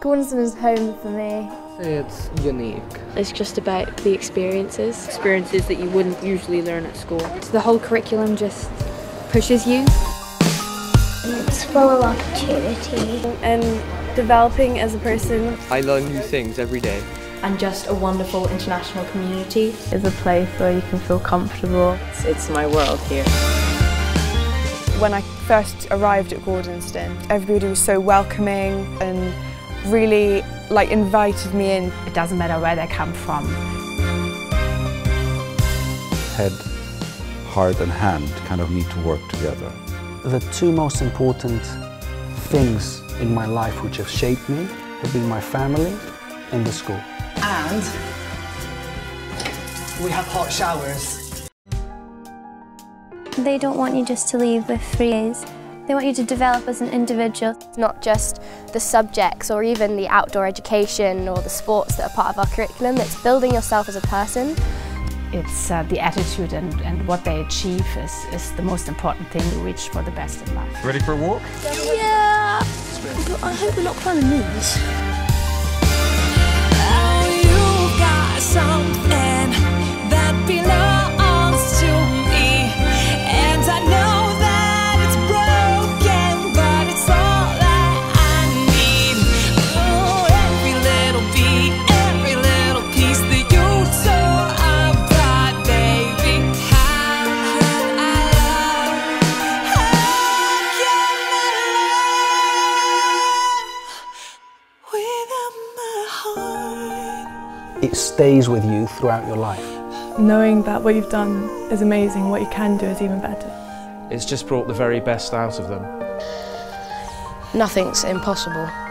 Gordonstoun is home for me. It's unique. It's just about the experiences. Experiences that you wouldn't usually learn at school. So the whole curriculum just pushes you. It's full of opportunity. And developing as a person. I learn new things every day. And just a wonderful international community. It's a place where you can feel comfortable. It's my world here. When I first arrived at Gordonstoun, everybody was so welcoming and really invited me in. It doesn't matter where they come from. Head, heart and hand kind of need to work together. The two most important things in my life which have shaped me have been my family and the school. And we have hot showers. They don't want you just to leave with freebies. They want you to develop as an individual. Not just the subjects or even the outdoor education or the sports that are part of our curriculum, it's building yourself as a person. It's the attitude and what they achieve is the most important thing to reach for the best in life. Ready for a walk? Yeah! I hope we're not climbing moons. It stays with you throughout your life. Knowing that what you've done is amazing, what you can do is even better. It's just brought the very best out of them. Nothing's impossible.